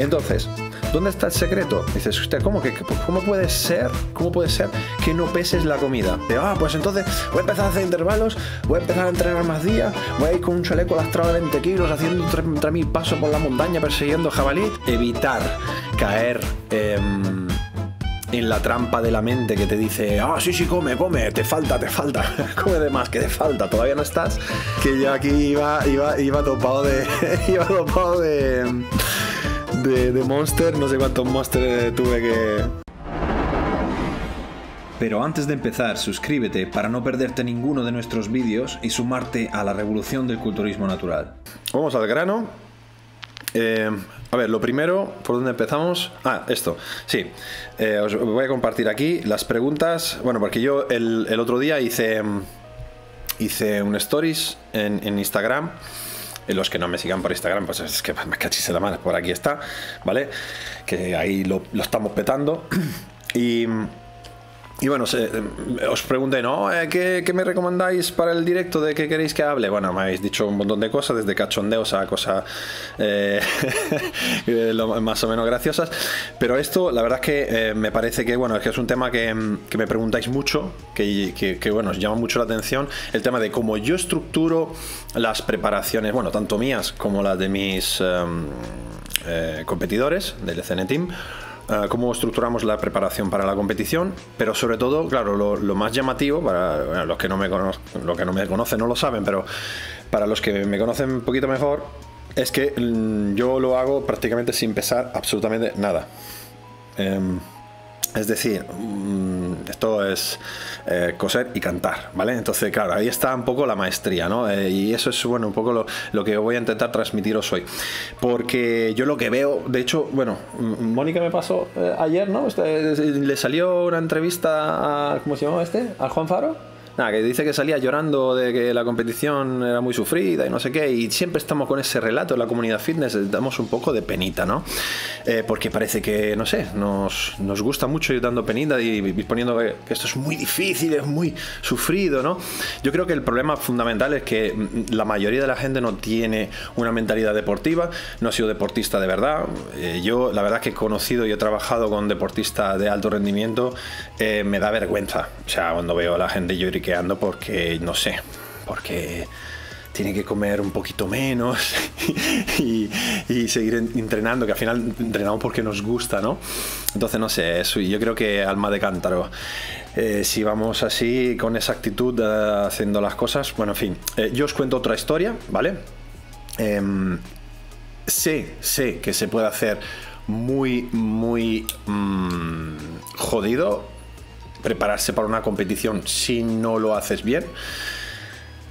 Entonces, ¿dónde está el secreto? Dices, usted, ¿cómo puede ser que no peses la comida? De, pues entonces voy a empezar a hacer intervalos, voy a empezar a entrenar más días, voy a ir con un chaleco lastrado de 20 kilos, haciendo 3000 pasos por la montaña, persiguiendo jabalí. Evitar caer en la trampa de la mente que te dice, sí, come, te falta, come de más, que te falta, todavía no estás, que yo aquí iba topado de... De Monster, no sé cuántos Monster tuve que... Pero antes de empezar, suscríbete para no perderte ninguno de nuestros vídeos y sumarte a la revolución del culturismo natural. Vamos al grano. A ver, lo primero, ¿por dónde empezamos? Esto, sí. Os voy a compartir aquí las preguntas. Bueno, porque yo el otro día hice un stories en Instagram. Los que no me sigan por Instagram, pues es que me cachis en la mano, por aquí está, ¿vale? Que ahí lo estamos petando. Y bueno, os pregunté, ¿no? ¿Qué me recomendáis para el directo? ¿De qué queréis que hable? Bueno, me habéis dicho un montón de cosas, desde cachondeos a cosas más o menos graciosas. Pero esto, la verdad es que me parece que, bueno, es que es un tema que me preguntáis mucho, que bueno, os llama mucho la atención. El tema de cómo yo estructuro las preparaciones, bueno, tanto mías como las de mis competidores del CN Team. Cómo estructuramos la preparación para la competición, pero sobre todo, claro, lo más llamativo para los que no me conocen, no lo saben, pero para los que me conocen un poquito mejor, es que yo lo hago prácticamente sin pesar absolutamente nada. Es decir, esto es coser y cantar, ¿vale? Entonces, claro, ahí está un poco la maestría, ¿no? Y eso es, bueno, un poco lo que voy a intentar transmitiros hoy. Porque yo lo que veo, de hecho, bueno, Mónica me pasó ayer, ¿no? Le salió una entrevista a, ¿cómo se llamaba este? ¿A Juan Faro? Nada, que dice que salía llorando de que la competición era muy sufrida y no sé qué, y siempre estamos con ese relato en la comunidad fitness, damos un poco de penita, ¿no? Porque parece que, no sé, nos gusta mucho ir dando penita y poniendo que esto es muy difícil, es muy sufrido, ¿no? Yo creo que el problema fundamental es que la mayoría de la gente no tiene una mentalidad deportiva, no ha sido deportista de verdad. Yo, la verdad es que he conocido y he trabajado con deportistas de alto rendimiento, me da vergüenza, o sea, cuando veo a la gente llorar porque, no sé, porque tiene que comer un poquito menos y seguir entrenando, que al final entrenamos porque nos gusta, ¿no? Entonces, no sé, eso, yo creo que alma de cántaro. Si vamos así, con esa actitud, haciendo las cosas, bueno, en fin. Yo os cuento otra historia, ¿vale? Sé que se puede hacer muy jodido prepararse para una competición si no lo haces bien,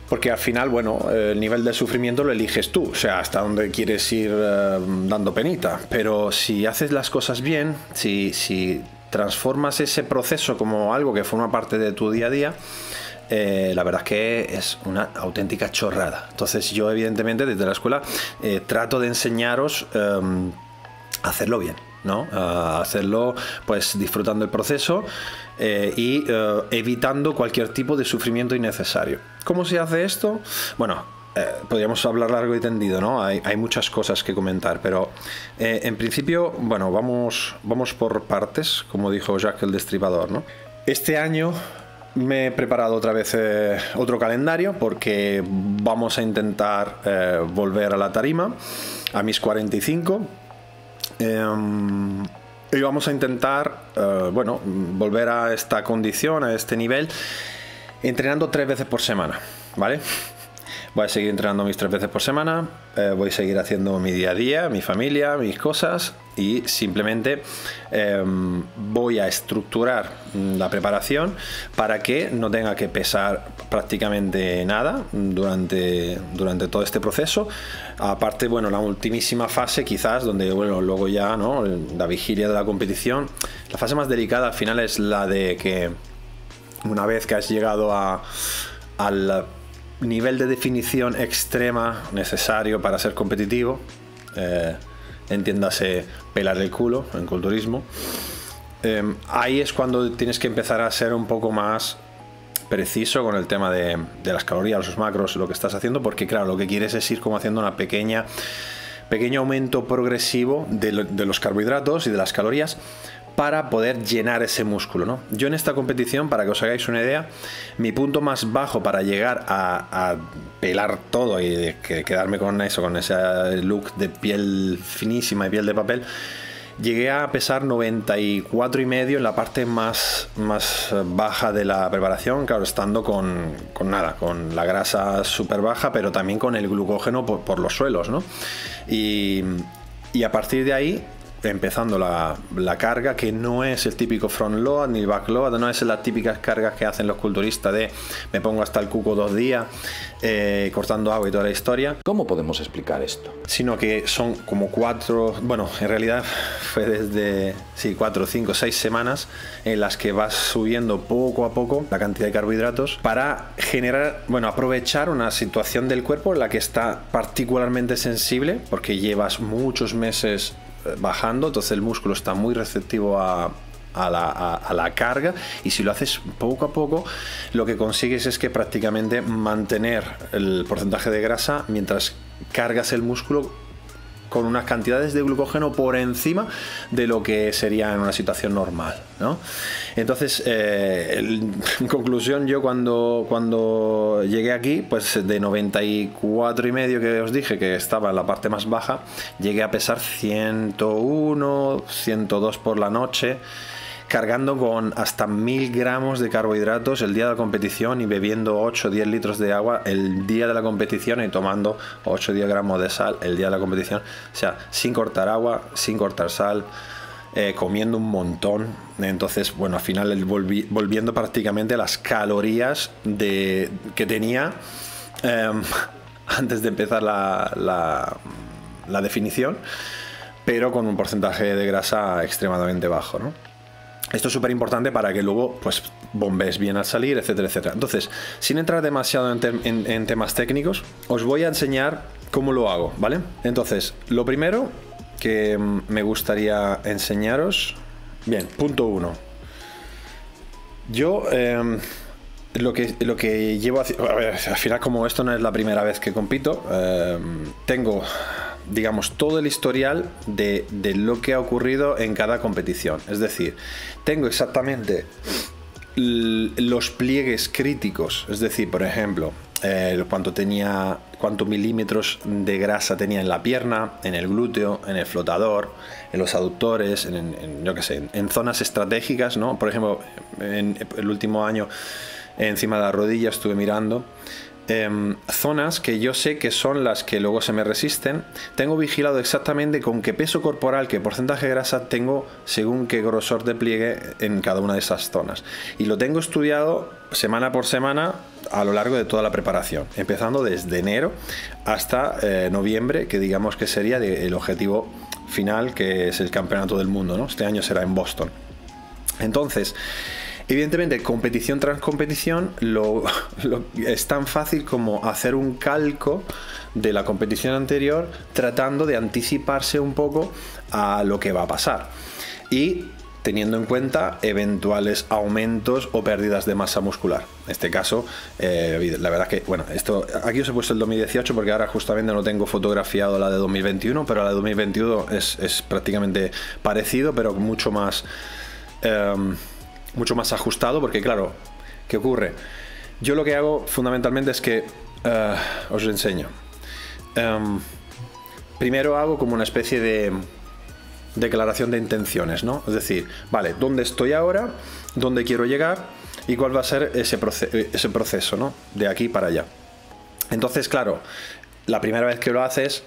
porque al final, bueno, el nivel de sufrimiento lo eliges tú, o sea, hasta donde quieres ir dando penita. Pero si haces las cosas bien, si transformas ese proceso como algo que forma parte de tu día a día, la verdad es que es una auténtica chorrada. Entonces yo, evidentemente, desde la escuela trato de enseñaros a hacerlo bien, ¿no? Hacerlo pues disfrutando el proceso y evitando cualquier tipo de sufrimiento innecesario. ¿Cómo se hace esto? Bueno, podríamos hablar largo y tendido, ¿no? Hay muchas cosas que comentar, pero en principio, bueno, vamos por partes, como dijo Jacques el Destripador, ¿no? Este año me he preparado otra vez otro calendario, porque vamos a intentar volver a la tarima, a mis 45. Y vamos a intentar, bueno, volver a esta condición, a este nivel, entrenando 3 veces por semana, ¿vale? Voy a seguir entrenando mis 3 veces por semana, voy a seguir haciendo mi día a día, mi familia, mis cosas, y simplemente voy a estructurar la preparación para que no tenga que pesar prácticamente nada durante todo este proceso. Aparte, bueno, la ultimísima fase quizás, donde, bueno, luego ya, ¿no?, la vigilia de la competición, la fase más delicada al final es la de que, una vez que has llegado al nivel de definición extrema necesario para ser competitivo, entiéndase pelar el culo en culturismo, ahí es cuando tienes que empezar a ser un poco más preciso con el tema de las calorías, los macros, lo que estás haciendo, porque claro, lo que quieres es ir como haciendo una pequeña pequeño aumento progresivo de los carbohidratos y de las calorías para poder llenar ese músculo, ¿no? Yo en esta competición, para que os hagáis una idea, mi punto más bajo para llegar a pelar todo y quedarme con eso, con ese look de piel finísima y piel de papel, llegué a pesar 94,5 en la parte más baja de la preparación, claro, estando con nada, con la grasa súper baja, pero también con el glucógeno por los suelos, ¿no? Y a partir de ahí, empezando la carga, que no es el típico front load ni back load, no es las típicas cargas que hacen los culturistas de me pongo hasta el cuco 2 días cortando agua y toda la historia. ¿Cómo podemos explicar esto? Sino que son como 4, bueno, en realidad fue desde 4, 5, 6 semanas en las que vas subiendo poco a poco la cantidad de carbohidratos para generar, bueno, aprovechar una situación del cuerpo en la que está particularmente sensible porque llevas muchos meses bajando, entonces el músculo está muy receptivo a la carga, y si lo haces poco a poco lo que consigues es que prácticamente mantener el porcentaje de grasa mientras cargas el músculo con unas cantidades de glucógeno por encima de lo que sería en una situación normal, ¿no? Entonces, en conclusión, yo cuando llegué aquí, pues de 94,5 que os dije que estaba en la parte más baja, llegué a pesar 101, 102 por la noche, cargando con hasta 1000 gramos de carbohidratos el día de la competición y bebiendo 8 o 10 litros de agua el día de la competición y tomando 8 o 10 gramos de sal el día de la competición, o sea, sin cortar agua, sin cortar sal, comiendo un montón. Entonces, bueno, al final volviendo prácticamente a las calorías que tenía antes de empezar la definición, pero con un porcentaje de grasa extremadamente bajo, ¿no? Esto es súper importante para que luego pues bombees bien al salir, etcétera, etcétera. Entonces, sin entrar demasiado en temas técnicos, os voy a enseñar cómo lo hago, ¿vale? Entonces, lo primero que me gustaría enseñaros... Bien, punto 1. Yo... lo que llevo... A ver, al final, como esto no es la primera vez que compito, tengo... digamos, todo el historial de lo que ha ocurrido en cada competición. Es decir, tengo exactamente los pliegues críticos. Es decir, por ejemplo, cuántos milímetros de grasa tenía en la pierna, en el glúteo, en el flotador, en los aductores, yo qué sé, en zonas estratégicas, ¿no? Por ejemplo, en el último año, encima de la rodilla estuve mirando. Zonas que yo sé que son las que luego se me resisten. Tengo vigilado exactamente con qué peso corporal, qué porcentaje de grasa tengo según qué grosor de pliegue en cada una de esas zonas, y lo tengo estudiado semana por semana a lo largo de toda la preparación, empezando desde enero hasta noviembre, que digamos que sería el objetivo final, que es el campeonato del mundo, ¿no? Este año será en Boston. Entonces, evidentemente, competición tras competición, es tan fácil como hacer un calco de la competición anterior, tratando de anticiparse un poco a lo que va a pasar y teniendo en cuenta eventuales aumentos o pérdidas de masa muscular. En este caso, la verdad es que, bueno, esto aquí os he puesto el 2018 porque ahora justamente no tengo fotografiado la de 2021, pero la de 2022 es prácticamente parecido, pero mucho más ajustado, porque claro, ¿qué ocurre? Yo lo que hago fundamentalmente es que os lo enseño. Primero hago como una especie de declaración de intenciones, ¿no? Es decir, vale, ¿dónde estoy ahora? ¿Dónde quiero llegar? ¿Y cuál va a ser ese proceso, ¿no? De aquí para allá. Entonces, claro, la primera vez que lo haces,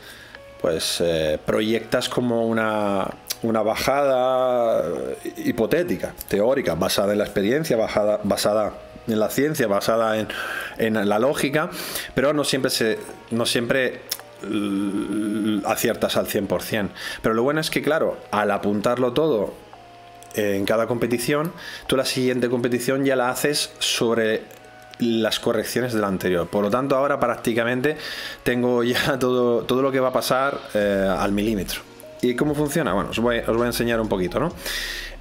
pues proyectas como una bajada hipotética, teórica, basada en la experiencia, basada en la ciencia, basada en la lógica, pero no siempre aciertas al 100%. Pero lo bueno es que, claro, al apuntarlo todo en cada competición, tú la siguiente competición ya la haces sobre las correcciones de la anterior. Por lo tanto, ahora prácticamente tengo ya todo lo que va a pasar al milímetro. ¿Y cómo funciona? Bueno, os voy a enseñar un poquito, ¿no?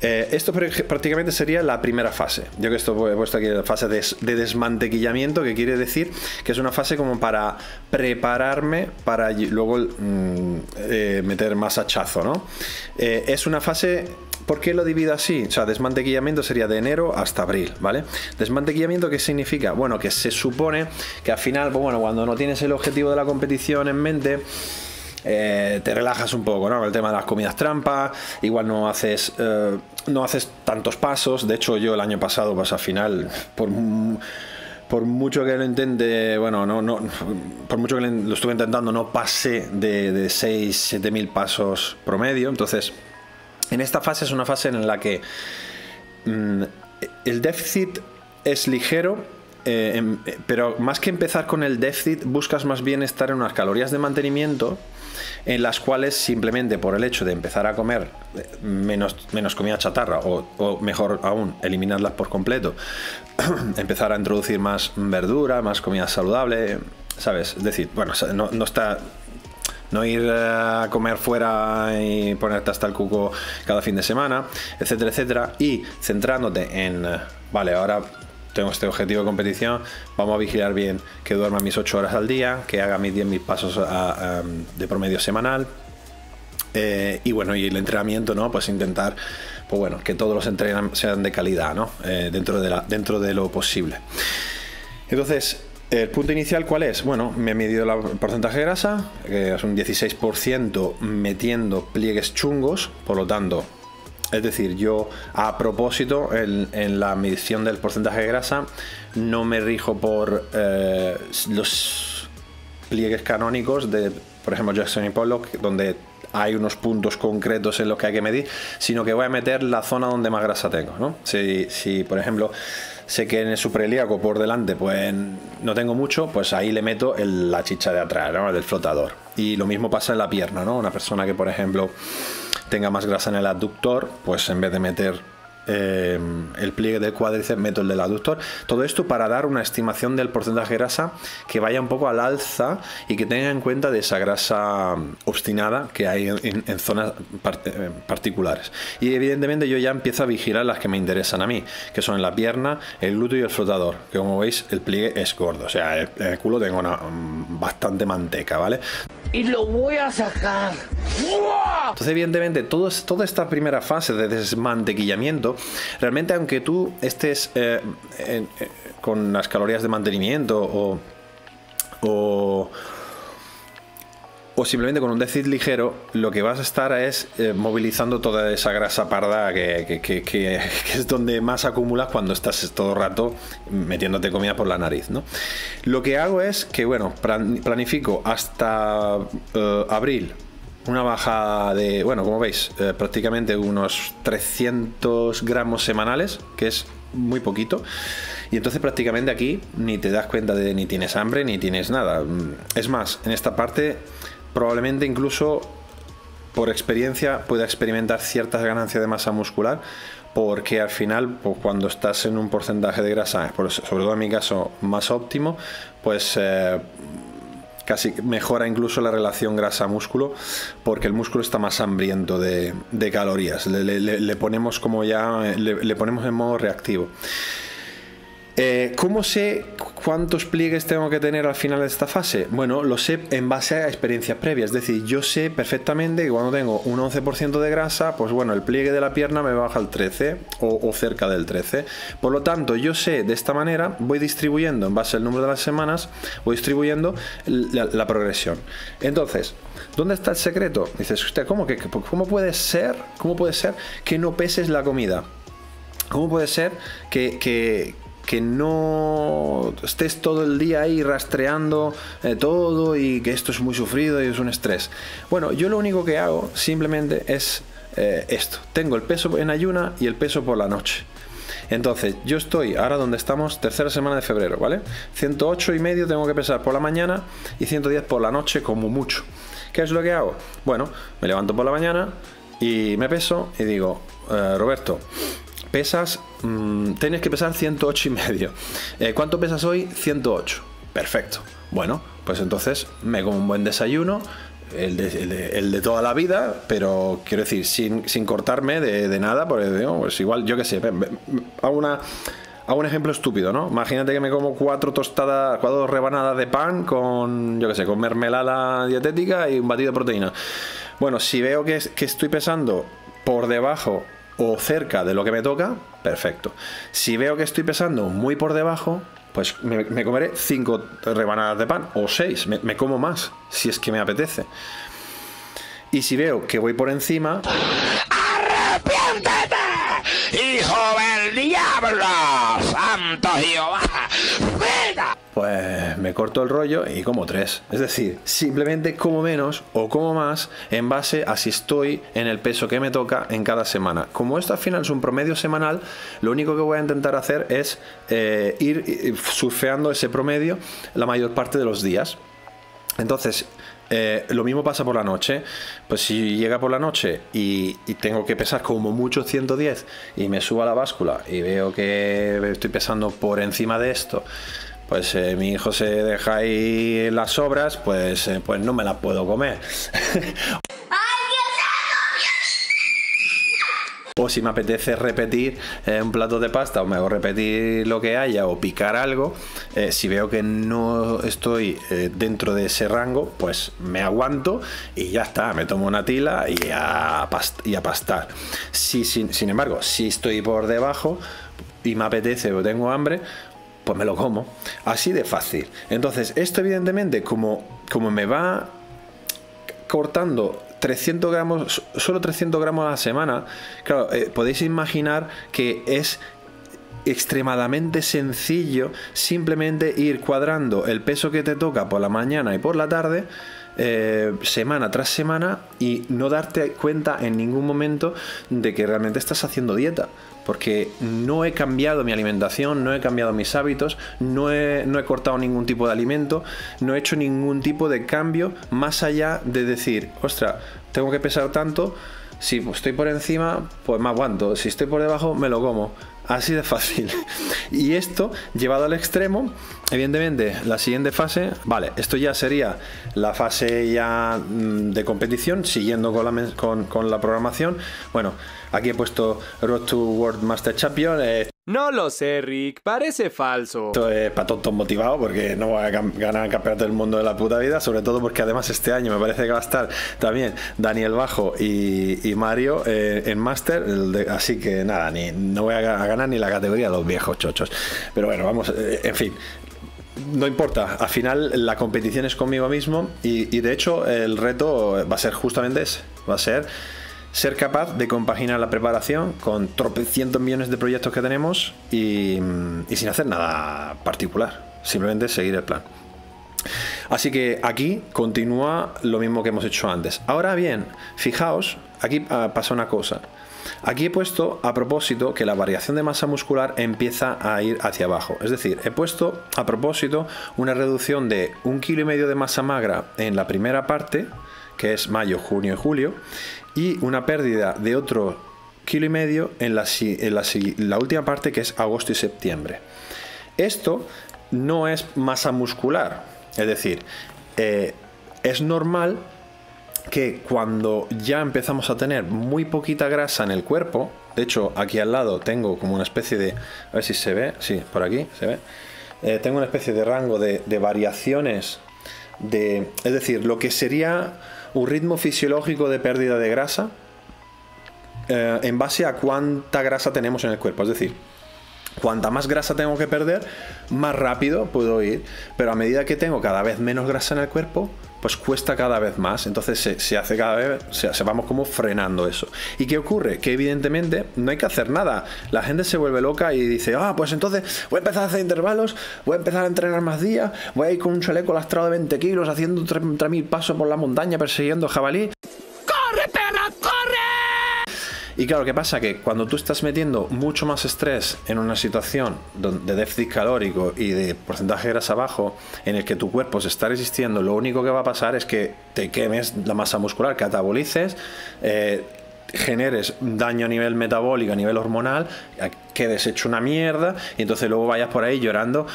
Esto prácticamente sería la primera fase. Yo que esto he puesto aquí la fase de desmantequillamiento, que quiere decir que es una fase como para prepararme para luego meter más hachazo, ¿no? Es una fase... ¿Por qué lo divido así? O sea, desmantequillamiento sería de enero hasta abril, ¿vale? ¿Desmantequillamiento qué significa? Bueno, que se supone que al final, pues bueno, cuando no tienes el objetivo de la competición en mente... te relajas un poco, ¿no? El tema de las comidas trampa, igual no haces tantos pasos. De hecho, yo el año pasado, pues al final, por mucho que lo intente, bueno, por mucho que lo estuve intentando, no pasé de 6-7 mil pasos promedio. Entonces, en esta fase es una fase en la que el déficit es ligero. Pero más que empezar con el déficit, buscas más bien estar en unas calorías de mantenimiento en las cuales simplemente por el hecho de empezar a comer menos comida chatarra o mejor aún, eliminarlas por completo, empezar a introducir más verdura, más comida saludable, ¿sabes? Es decir, bueno, no ir a comer fuera y ponerte hasta el cuco cada fin de semana, etcétera, etcétera, y centrándote en, vale, ahora... tengo este objetivo de competición, vamos a vigilar bien que duerma mis 8 horas al día, que haga mis 10 mil pasos de promedio semanal, y bueno, y el entrenamiento, ¿no? Pues intentar, pues bueno, que todos los entrenamientos sean de calidad, ¿no? Dentro de lo posible. Entonces, el punto inicial, ¿cuál es? Bueno, me he medido el porcentaje de grasa, que es un 16% metiendo pliegues chungos, por lo tanto... Es decir, yo a propósito en la medición del porcentaje de grasa no me rijo por los pliegues canónicos de, por ejemplo, Jackson y Pollock, donde hay unos puntos concretos en los que hay que medir, sino que voy a meter la zona donde más grasa tengo, ¿no? Si por ejemplo, sé que en el supraelíaco por delante pues no tengo mucho, pues ahí le meto la chicha de atrás, ¿no? Del flotador. Y lo mismo pasa en la pierna, ¿no? Una persona que, por ejemplo... tenga más grasa en el abductor, pues en vez de meter el pliegue del cuádriceps, meto el del abductor. Todo esto para dar una estimación del porcentaje de grasa que vaya un poco al alza y que tenga en cuenta de esa grasa obstinada que hay en zonas particulares. Y evidentemente yo ya empiezo a vigilar las que me interesan a mí, que son la pierna, el glúteo y el flotador, que como veis el pliegue es gordo, o sea, el culo tengo bastante manteca, ¿vale? Y lo voy a sacar. Entonces, evidentemente, toda esta primera fase de desmantequillamiento, realmente aunque tú estés con las calorías de mantenimiento o simplemente con un déficit ligero, lo que vas a estar es movilizando toda esa grasa parda que es donde más acumulas cuando estás todo el rato metiéndote comida por la nariz, ¿no? Lo que hago es que, bueno, planifico hasta abril una bajada de, bueno, como veis, prácticamente unos 300 gramos semanales, que es muy poquito. Y entonces prácticamente aquí ni te das cuenta de ni tienes hambre ni tienes nada. Es más, en esta parte... probablemente incluso por experiencia pueda experimentar ciertas ganancias de masa muscular, porque al final, pues cuando estás en un porcentaje de grasa, sobre todo en mi caso, más óptimo, pues casi mejora incluso la relación grasa-músculo, porque el músculo está más hambriento de calorías. Le ponemos como ya, le ponemos en modo reactivo. ¿Cómo sé cuántos pliegues tengo que tener al final de esta fase? Bueno, lo sé en base a experiencias previas. Es decir, yo sé perfectamente que cuando tengo un 11% de grasa, pues bueno, el pliegue de la pierna me baja al 13 o cerca del 13. Por lo tanto, yo sé de esta manera, voy distribuyendo en base al número de las semanas, voy distribuyendo la progresión. Entonces, ¿dónde está el secreto? Dices, usted, ¿cómo puede ser que no peses la comida? ¿Cómo puede ser que no estés todo el día ahí rastreando todo y que esto es muy sufrido y es un estrés? Bueno, yo lo único que hago simplemente es esto. Tengo el peso en ayuna y el peso por la noche. Entonces, yo estoy ahora donde estamos, tercera semana de febrero, ¿vale? 108,5 tengo que pesar por la mañana y 110 por la noche como mucho. ¿Qué es lo que hago? Bueno, me levanto por la mañana y me peso y digo, Roberto... pesas, tienes que pesar 108,5. ¿Cuánto pesas hoy? 108. Perfecto. Bueno, pues entonces me como un buen desayuno, el de toda la vida, pero quiero decir, sin cortarme de nada, porque digo, pues igual, yo qué sé, hago un ejemplo estúpido, ¿no? Imagínate que me como cuatro rebanadas de pan con, yo qué sé, con mermelada dietética y un batido de proteína. Bueno, si veo que estoy pesando por debajo o cerca de lo que me toca, perfecto. Si veo que estoy pesando muy por debajo, pues me comeré 5 rebanadas de pan o 6, me como más, si es que me apetece. Y si veo que voy por encima... ¡Arrepiéntete, hijo del diablo, santo Jehová! ¡Venga! Pues me corto el rollo y como 3. Es decir, simplemente como menos o como más en base a si estoy en el peso que me toca en cada semana. Como esto al final es un promedio semanal, lo único que voy a intentar hacer es ir surfeando ese promedio la mayor parte de los días. Entonces, lo mismo pasa por la noche. Pues si llega por la noche y tengo que pesar como mucho 110 y me subo a la báscula y veo que estoy pesando por encima de esto, pues mi hijo se deja ahí las sobras, pues no me las puedo comer. O si me apetece repetir un plato de pasta, o me hago repetir lo que haya, o picar algo, si veo que no estoy dentro de ese rango, pues me aguanto y ya está, me tomo una tila y a pastar. Sin embargo, si estoy por debajo y me apetece o tengo hambre, pues me lo como. Así de fácil. Entonces, esto evidentemente, como me va cortando 300 gramos, solo 300 gramos a la semana, claro, podéis imaginar que es extremadamente sencillo simplemente ir cuadrando el peso que te toca por la mañana y por la tarde, semana tras semana, y no darte cuenta en ningún momento de que realmente estás haciendo dieta, porque no he cambiado mi alimentación, no he cambiado mis hábitos, no he cortado ningún tipo de alimento, no he hecho ningún tipo de cambio más allá de decir, ostras, tengo que pesar tanto, si estoy por encima, pues me aguanto, si estoy por debajo, me lo como. Así de fácil. Y esto, llevado al extremo, evidentemente, la siguiente fase, vale, esto ya sería la fase ya de competición, siguiendo con la programación. Bueno, aquí he puesto Road to World Master Champion. No lo sé, Rick, parece falso. Esto es para tontos motivados, porque no voy a ganar el campeonato del mundo de la puta vida, sobre todo porque además este año me parece que va a estar también Daniel Bajo y Mario en Master, así que nada, no voy a ganar ni la categoría de los viejos chochos. Pero bueno, vamos, en fin, no importa, al final la competición es conmigo mismo y de hecho el reto va a ser justamente ese, va a ser capaz de compaginar la preparación con tropecientos millones de proyectos que tenemos y sin hacer nada particular, simplemente seguir el plan. Así que aquí continúa lo mismo que hemos hecho antes. Ahora bien, fijaos, aquí pasa una cosa. Aquí he puesto a propósito que la variación de masa muscular empieza a ir hacia abajo. Es decir, he puesto a propósito una reducción de 1,5 kilos de masa magra en la primera parte, que es mayo, junio y julio, y una pérdida de otro 1,5 kilos en la última parte, que es agosto y septiembre. Esto no es masa muscular, es decir, es normal que cuando ya empezamos a tener muy poquita grasa en el cuerpo, de hecho aquí al lado tengo como una especie de, a ver si se ve, sí, por aquí se ve, tengo una especie de rango de variaciones, es decir, lo que sería un ritmo fisiológico de pérdida de grasa en base a cuánta grasa tenemos en el cuerpo. Es decir, cuanta más grasa tengo que perder, más rápido puedo ir, pero a medida que tengo cada vez menos grasa en el cuerpo, pues cuesta cada vez más. Entonces se hace cada vez, vamos como frenando eso. ¿Y qué ocurre? Que evidentemente no hay que hacer nada. La gente se vuelve loca y dice, ah, pues entonces voy a empezar a hacer intervalos, voy a empezar a entrenar más días, voy a ir con un chaleco lastrado de 20 kilos haciendo 3.000 pasos por la montaña persiguiendo jabalí. ¡Corre, perra, corre! Y claro, ¿qué pasa? Que cuando tú estás metiendo mucho más estrés en una situación de déficit calórico y de porcentaje de grasa bajo, en el que tu cuerpo se está resistiendo, lo único que va a pasar es que te quemes la masa muscular, catabolices, generes daño a nivel metabólico, a nivel hormonal, quedes hecho una mierda y entonces luego vayas por ahí llorando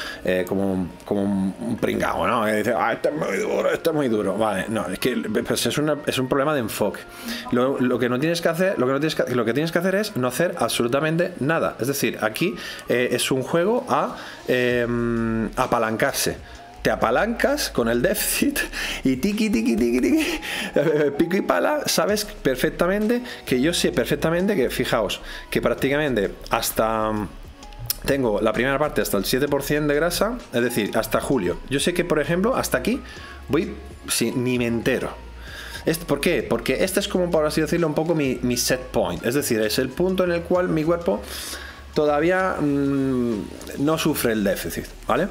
como un pringao, ¿no? Y dices, ah, este es muy duro, este es muy duro. Vale, no, es que pues es un problema de enfoque. Lo que no tienes que hacer, lo que tienes que hacer es no hacer absolutamente nada. Es decir, aquí es un juego a apalancarse. Te apalancas con el déficit y tiki, tiki, tiki, tiki, pico y pala. Sabes perfectamente que yo sé perfectamente que, fijaos, que prácticamente hasta tengo la primera parte hasta el 7% de grasa, es decir, hasta julio. Yo sé que, por ejemplo, hasta aquí voy, sí, ni me entero. ¿Por qué? Porque este es como, por así decirlo, un poco mi set point. Es decir, es el punto en el cual mi cuerpo todavía no sufre el déficit, ¿vale?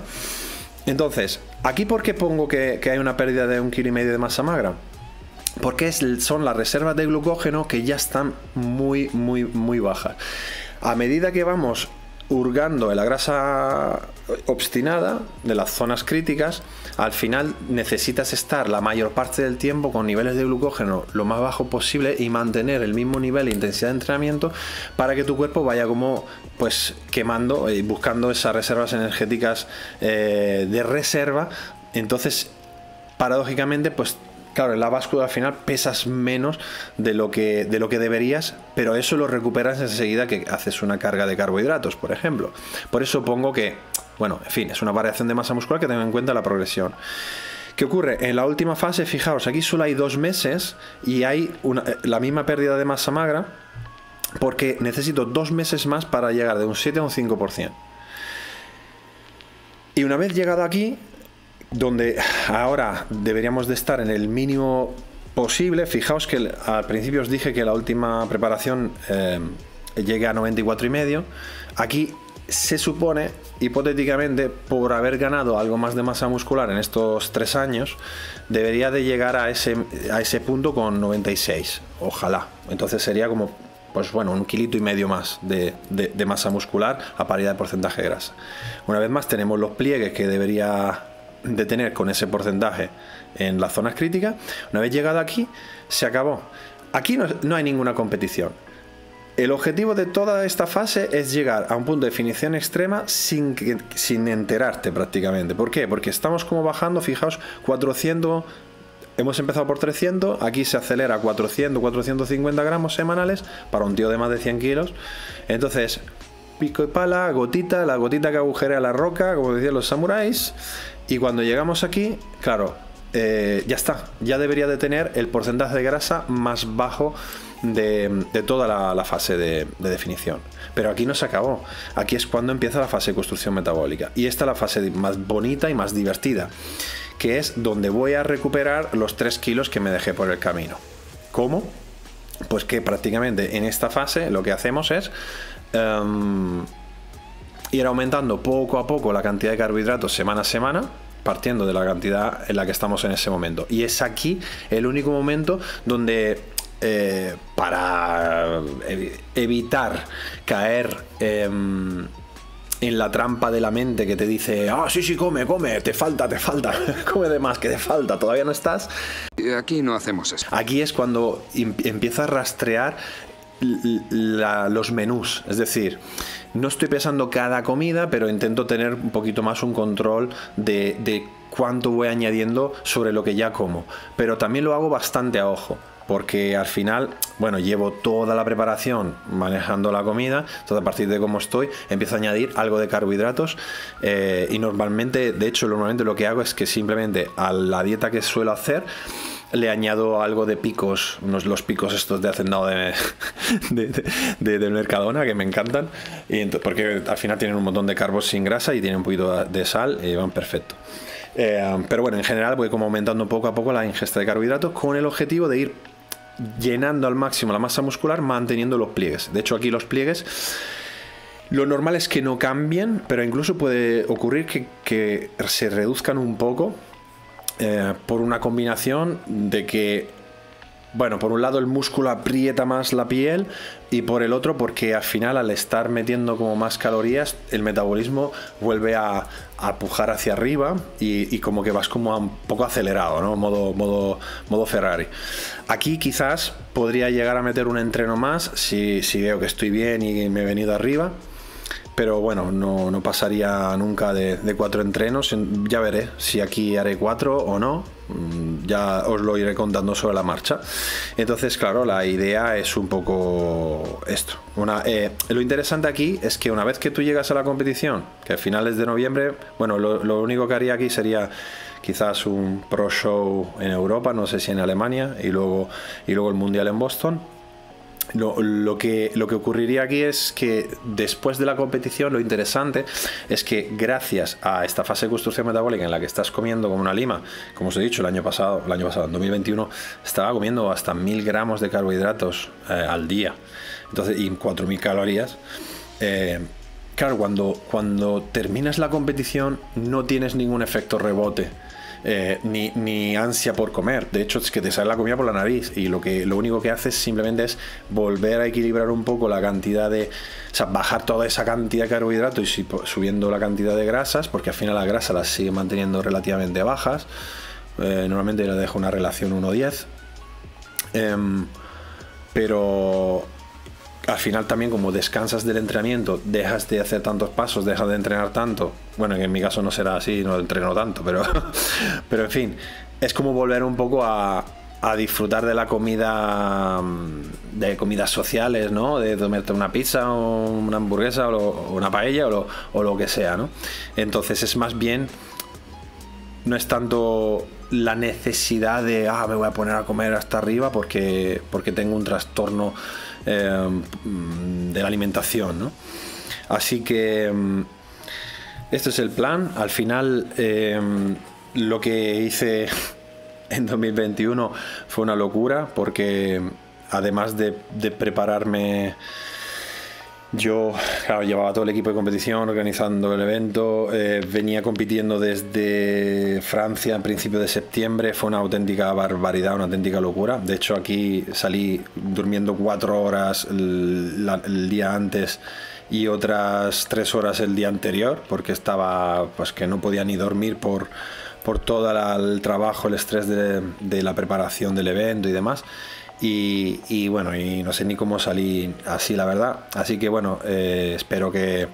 Entonces, ¿aquí por qué pongo que hay una pérdida de 1,5 kg de masa magra? Porque son las reservas de glucógeno que ya están muy, muy, muy bajas. A medida que vamos hurgando en la grasa obstinada de las zonas críticas, al final necesitas estar la mayor parte del tiempo con niveles de glucógeno lo más bajo posible y mantener el mismo nivel de intensidad de entrenamiento para que tu cuerpo vaya como pues quemando y buscando esas reservas energéticas de reserva. Entonces, paradójicamente, pues claro, en la báscula al final pesas menos de lo que deberías, pero eso lo recuperas enseguida que haces una carga de carbohidratos, por ejemplo. Por eso pongo que, bueno, en fin, es una variación de masa muscular que tenga en cuenta la progresión. ¿Qué ocurre? En la última fase, fijaos, aquí solo hay 2 meses y hay la misma pérdida de masa magra, porque necesito 2 meses más para llegar de un 7 a un 5%. Y una vez llegado aquí, donde ahora deberíamos de estar en el mínimo posible. Fijaos que al principio os dije que la última preparación llega a 94,5. Aquí se supone, hipotéticamente, por haber ganado algo más de masa muscular en estos 3 años, debería de llegar a ese punto con 96, ojalá. Entonces sería como, pues bueno, 1,5 kg más de masa muscular a paridad de porcentaje de grasa. Una vez más tenemos los pliegues que debería de tener con ese porcentaje en las zonas críticas. Una vez llegado aquí, se acabó. Aquí no hay ninguna competición. El objetivo de toda esta fase es llegar a un punto de definición extrema sin enterarte prácticamente. ¿Por qué? Porque estamos como bajando, fijaos, 400... Hemos empezado por 300, aquí se acelera a 400, 450 gramos semanales para un tío de más de 100 kilos. Entonces, pico y pala, gotita, la gotita que agujerea la roca, como decían los samuráis. Y cuando llegamos aquí, claro, ya está. Ya debería de tener el porcentaje de grasa más bajo de toda la fase de definición. Pero aquí no se acabó. Aquí es cuando empieza la fase de construcción metabólica. Y esta es la fase más bonita y más divertida, que es donde voy a recuperar los 3 kilos que me dejé por el camino. ¿Cómo? Pues que prácticamente en esta fase lo que hacemos es ir aumentando poco a poco la cantidad de carbohidratos semana a semana, partiendo de la cantidad en la que estamos en ese momento. Y es aquí el único momento donde, para evitar caer en la trampa de la mente que te dice, ah, sí, sí, come, come, te falta, come de más, que te falta, todavía no estás. Aquí no hacemos eso. Aquí es cuando empieza a rastrear los menús, es decir, no estoy pesando cada comida, pero intento tener un poquito más un control de cuánto voy añadiendo sobre lo que ya como, pero también lo hago bastante a ojo, porque al final, bueno, llevo toda la preparación manejando la comida, entonces a partir de cómo estoy, empiezo a añadir algo de carbohidratos y normalmente, de hecho, normalmente lo que hago es que simplemente a la dieta que suelo hacer le añado algo de picos, los picos estos de Hacendado de Mercadona, que me encantan, y porque al final tienen un montón de carbos sin grasa y tienen un poquito de sal y van perfecto. Pero bueno, en general voy como aumentando poco a poco la ingesta de carbohidratos con el objetivo de ir llenando al máximo la masa muscular manteniendo los pliegues. De hecho, aquí los pliegues lo normal es que no cambien, pero incluso puede ocurrir que se reduzcan un poco. Por una combinación de que Bueno, por un lado el músculo aprieta más la piel y por el otro porque al final al estar metiendo como más calorías el metabolismo vuelve a pujar hacia arriba y como que vas como un poco acelerado, ¿no? Modo Ferrari. Aquí quizás podría llegar a meter un entreno más si veo que estoy bien y me he venido arriba. Pero bueno, no pasaría nunca de 4 entrenos. Ya veré si aquí haré 4 o no. Ya os lo iré contando sobre la marcha. Entonces, claro, la idea es un poco esto. Lo interesante aquí es que una vez que tú llegas a la competición, que a finales de noviembre, bueno, lo único que haría aquí sería quizás un pro show en Europa, no sé si en Alemania, y luego el mundial en Boston. Lo que ocurriría aquí es que después de la competición lo interesante es que gracias a esta fase de construcción metabólica en la que estás comiendo como una lima, como os he dicho, el año pasado, en 2021 estaba comiendo hasta 1000 gramos de carbohidratos al día, entonces, y 4000 calorías. Claro, cuando terminas la competición no tienes ningún efecto rebote. Ni ansia por comer. De hecho, es que te sale la comida por la nariz y lo único que haces simplemente es volver a equilibrar un poco la cantidad de, o sea, bajar toda esa cantidad de carbohidratos y subiendo la cantidad de grasas, porque al final las grasas las sigue manteniendo relativamente bajas. Normalmente le dejo una relación 1-10, pero al final también como descansas del entrenamiento, dejas de hacer tantos pasos, dejas de entrenar tanto. Bueno, que en mi caso no será así, no entreno tanto, pero en fin, es como volver un poco a disfrutar de la comida, de comidas sociales, ¿no? De comerte una pizza o una hamburguesa o una paella o lo que sea, ¿no? Entonces es más bien, no es tanto la necesidad de, me voy a poner a comer hasta arriba porque tengo un trastorno de la alimentación, ¿no? Así que este es el plan. Al final lo que hice en 2021 fue una locura, porque además de prepararme yo, claro, llevaba todo el equipo de competición organizando el evento, venía compitiendo desde Francia en principio de septiembre, fue una auténtica barbaridad, una auténtica locura. De hecho, aquí salí durmiendo 4 horas el día antes y otras 3 horas el día anterior, porque estaba, pues, que no podía ni dormir por todo el trabajo, el estrés de la preparación del evento y demás. Y bueno, y no sé ni cómo salí así, la verdad. Así que bueno, espero que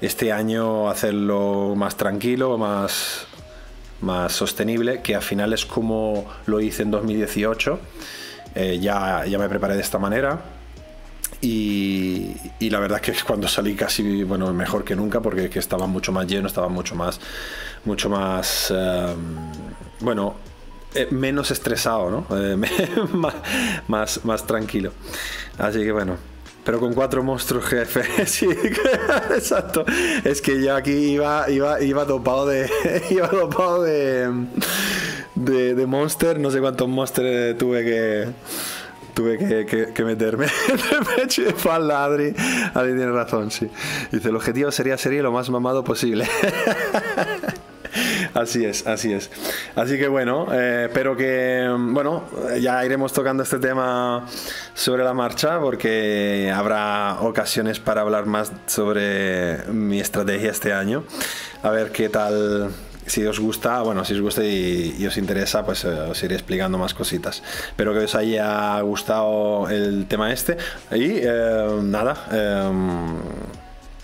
este año hacerlo más tranquilo, más sostenible, que al final es como lo hice en 2018. Ya me preparé de esta manera y la verdad es que cuando salí casi, bueno, mejor que nunca, porque es que estaba mucho más lleno, estaba mucho más bueno, menos estresado, ¿no? Más tranquilo. Así que bueno, pero con 4 monstruos, jefe. Sí, exacto. Es que yo aquí iba dopado de Monster. No sé cuántos Monster tuve que meterme de pecho y de espalda. Adri tiene razón, sí. Dice, el objetivo sería lo más mamado posible. Así es. Así que bueno, espero que, bueno, ya iremos tocando este tema sobre la marcha, porque habrá ocasiones para hablar más sobre mi estrategia este año. A ver qué tal, si os gusta y os interesa, pues os iré explicando más cositas. Espero que os haya gustado el tema este. Y nada,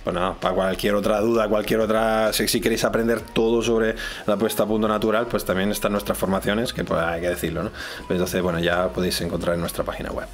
pues nada, para cualquier otra duda, si queréis aprender todo sobre la puesta a punto natural, pues también están nuestras formaciones, que pues hay que decirlo, ¿no? Pues entonces, bueno, ya podéis encontrar en nuestra página web.